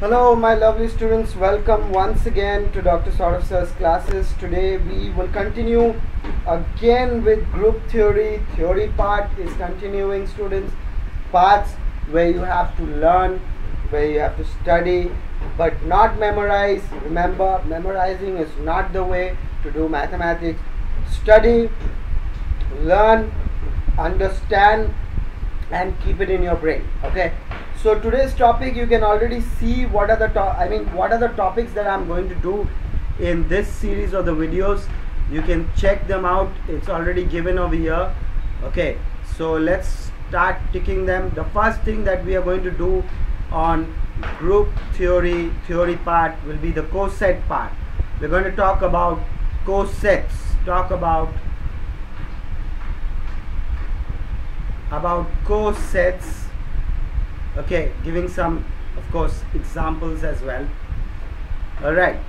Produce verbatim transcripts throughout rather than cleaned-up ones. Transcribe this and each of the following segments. Hello my lovely students, welcome once again to Doctor Sourav Sir's classes. Today we will continue again with group theory. Theory part is continuing, students. Parts where you have to learn, where you have to study but not memorize. Remember, memorizing is not the way to do mathematics. Study, learn, understand and keep it in your brain, okay? So today's topic, you can already see what are the to I mean what are the topics that I'm going to do in this series of the videos. You can check them out, it's already given over here. Okay, so let's start ticking them. The first thing that we are going to do on group theory theory part will be the coset part. We're going to talk about cosets, talk about about cosets. Okay, giving some, of course, examples as well. Alright,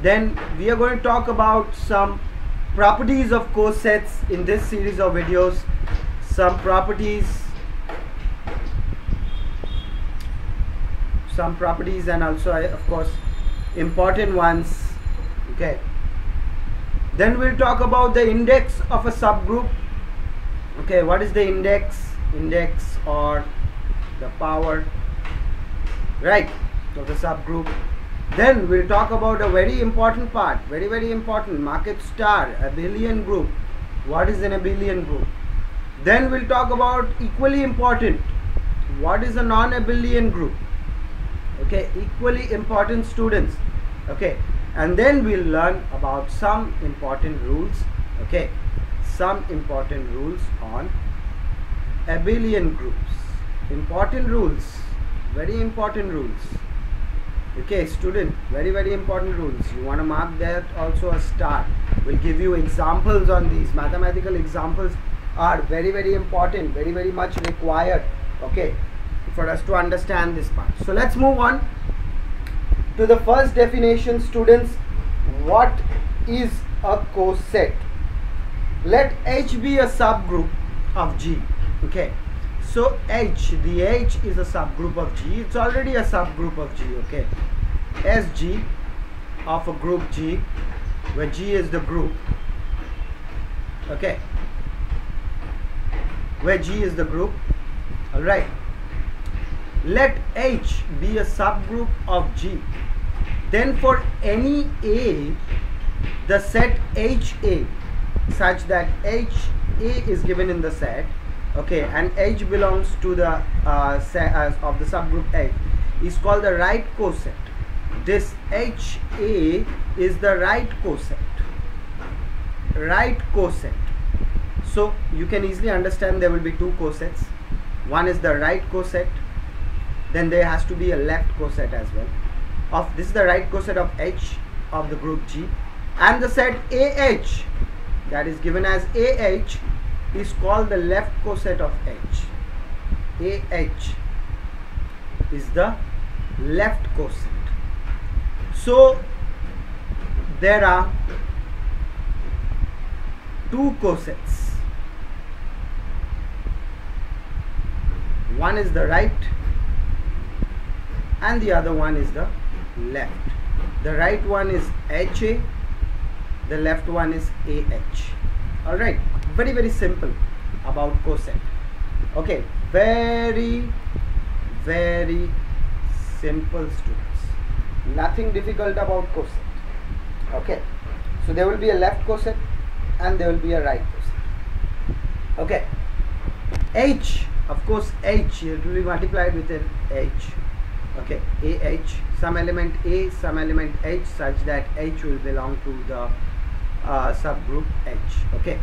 then we are going to talk about some properties of cosets in this series of videos. Some properties, some properties and also, of course, important ones. Okay, then we'll talk about the index of a subgroup. Okay, what is the index? Index or the power, right, so the subgroup. Then we'll talk about a very important part, very very important, market star, abelian group. What is an abelian group? Then we'll talk about equally important, what is a non-abelian group. Okay, equally important, students. Okay, and then we'll learn about some important rules. Okay, some important rules on abelian groups. Important rules, very important rules. Okay student, very very important rules. You want to mark that also a star. We'll give you examples on these. Mathematical examples are very very important, very very much required, okay, for us to understand this part. So let's move on to the first definition, students. What is a coset? Let H be a subgroup of G. Okay, so H, the H is a subgroup of G. It's already a subgroup of G, okay. S G of a group G, where G is the group, okay. Where G is the group, all right. Let H be a subgroup of G. Then for any A, the set H A, such that H A is given in the set, okay, and H belongs to the uh, set as of the subgroup H, is called the right coset. This H A is the right coset, right coset. So you can easily understand there will be two cosets. One is the right coset, then there has to be a left coset as well. Of this is the right coset of H of the group G, and the set A H that is given as A H is called the left coset of H. A H is the left coset. So there are two cosets. One is the right and the other one is the left. The right one is H A, the left one is A H. Alright, very very simple about coset. Okay, very very simple, students, nothing difficult about coset. Okay, so there will be a left coset and there will be a right coset. Okay, H, of course, H, it will be multiplied with an H. Okay, A H, some element A, some element H, such that H will belong to the uh, subgroup H. Okay,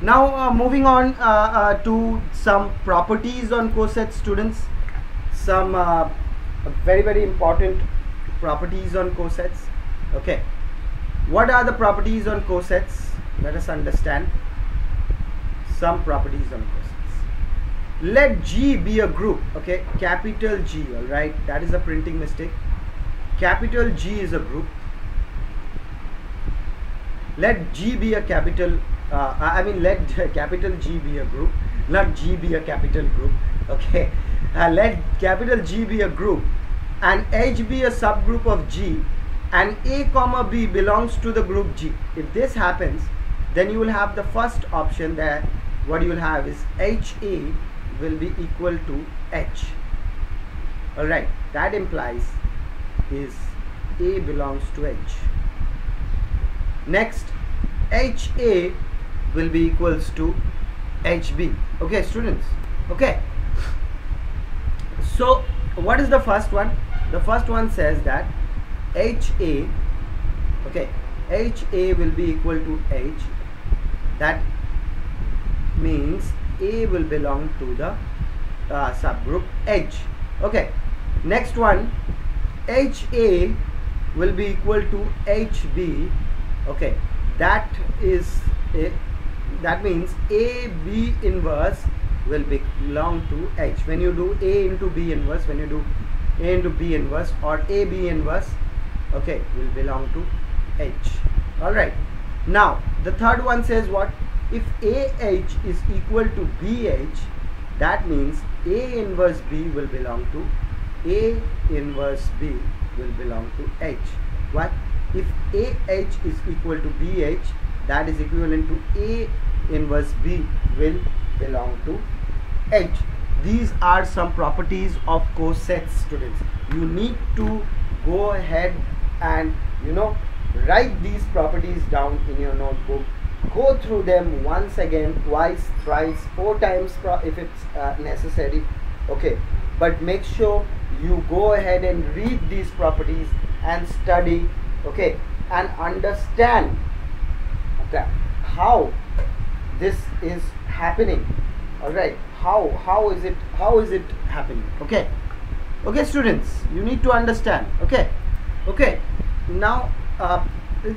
now uh, moving on uh, uh, to some properties on cosets, students. Some uh, very very important properties on cosets. Okay, what are the properties on cosets? Let us understand some properties on cosets. Let G be a group. Okay, capital G, all right, that is a printing mistake. Capital G is a group. Let G be a capital Uh, I mean let capital G be a group, not G be a capital group. Okay, uh, let capital G be a group and H be a subgroup of G and A comma B belongs to the group G. If this happens, then you will have the first option there. What you will have is H A will be equal to H. Alright, that implies is A belongs to H. Next, H A will be equals to H B. Okay, students. Okay. So, what is the first one? The first one says that H A, okay, H A will be equal to H. That means A will belong to the uh, subgroup H. Okay. Next one, H A will be equal to H B. Okay, that is a, that means A B inverse will belong to H. When you do A into B inverse, when you do A into B inverse or A B inverse, okay, will belong to H. All right. Now the third one says what? If A H is equal to B H, that means A inverse B will belong to A inverse B will belong to H. What? If A H is equal to B H, that is equivalent to A inverse B will belong to H. These are some properties of cosets, students. You need to go ahead and, you know, write these properties down in your notebook. Go through them once again, twice, thrice, four times if it's uh, necessary. Okay, but make sure you go ahead and read these properties and study, okay, and understand okay, how this is happening. All right, how how is it how is it happening? Okay, okay, students, you need to understand. Okay, okay. Now, uh,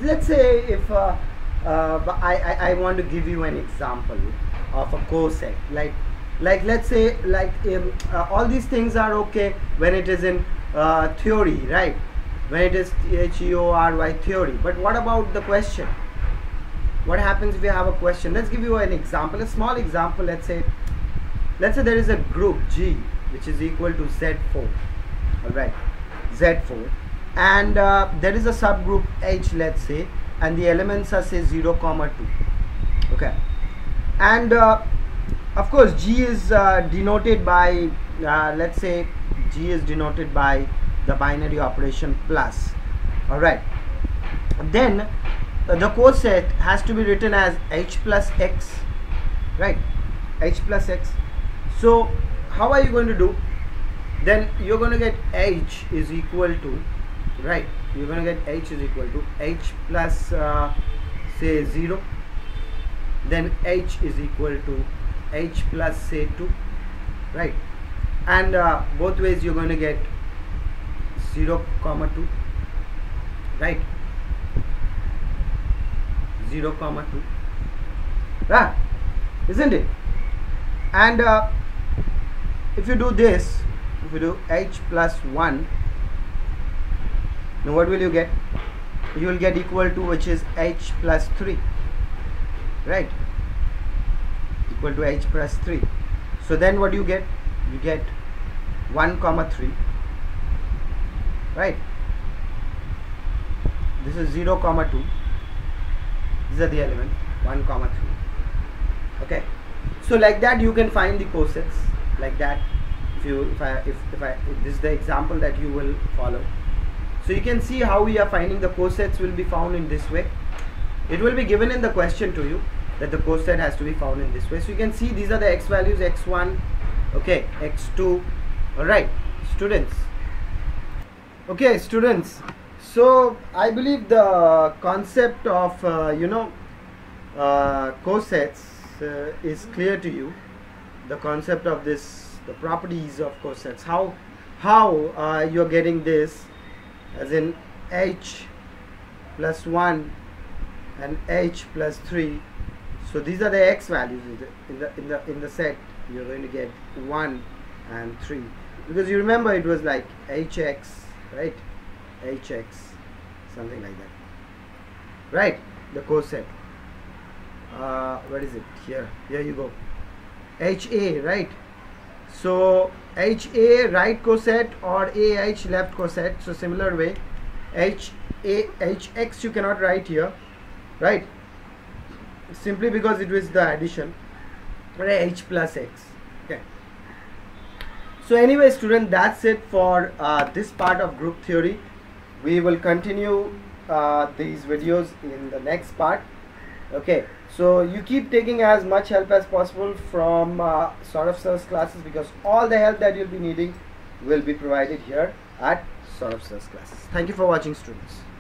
let's say if uh, uh, I, I I want to give you an example of a coset, like like let's say like um, uh, all these things are okay when it is in uh, theory, right? When it is T H E O R Y theory. But what about the question? What happens if you have a question? Let's give you an example, a small example. Let's say, let's say there is a group G which is equal to Z four. All right, Z four, and uh, there is a subgroup H. Let's say, and the elements are say zero comma two. Okay, and uh, of course G is uh, denoted by uh, let's say G is denoted by the binary operation plus. All right, then uh, the coset has to be written as H plus X, right? H plus X. So how are you going to do? Then you're going to get H is equal to, right, you're going to get H is equal to H plus uh, say zero, then H is equal to H plus say two, right? And uh, both ways you're going to get zero comma two, right? Zero comma two, ah, isn't it? And uh, if you do this, if you do H plus one, now what will you get? You will get equal to, which is H plus three, right? Equal to H plus three. So then what do you get? You get one comma three, right? This is zero comma two, these are the elements one comma three. Okay, so like that you can find the cosets. Like that, if you if I if, if I if this is the example that you will follow, so you can see how we are finding the cosets will be found in this way. It will be given in the question to you that the coset has to be found in this way. So you can see these are the x values, x one, okay, x two. All right, students. Okay, students, so I believe the concept of uh, you know uh, cosets uh, is clear to you. The concept of this, the properties of cosets, how how uh, you're getting this as in H plus one and H plus three. So these are the x values in the in the in the set. You're going to get one and three, because you remember it was like H X, right? H X, something like that, right? The coset, uh, what is it? Here, here you go, H A, right? So H A right को set or A H left को set. So similar way H A H X you cannot write here, right? Simply because it is the addition, H plus X. Okay. So anyway, student, that's it for uh, this part of group theory. We will continue uh, these videos in the next part. Okay. So you keep taking as much help as possible from uh, Sourav Sir's classes, because all the help that you'll be needing will be provided here at Sourav Sir's classes. Thank you for watching, students.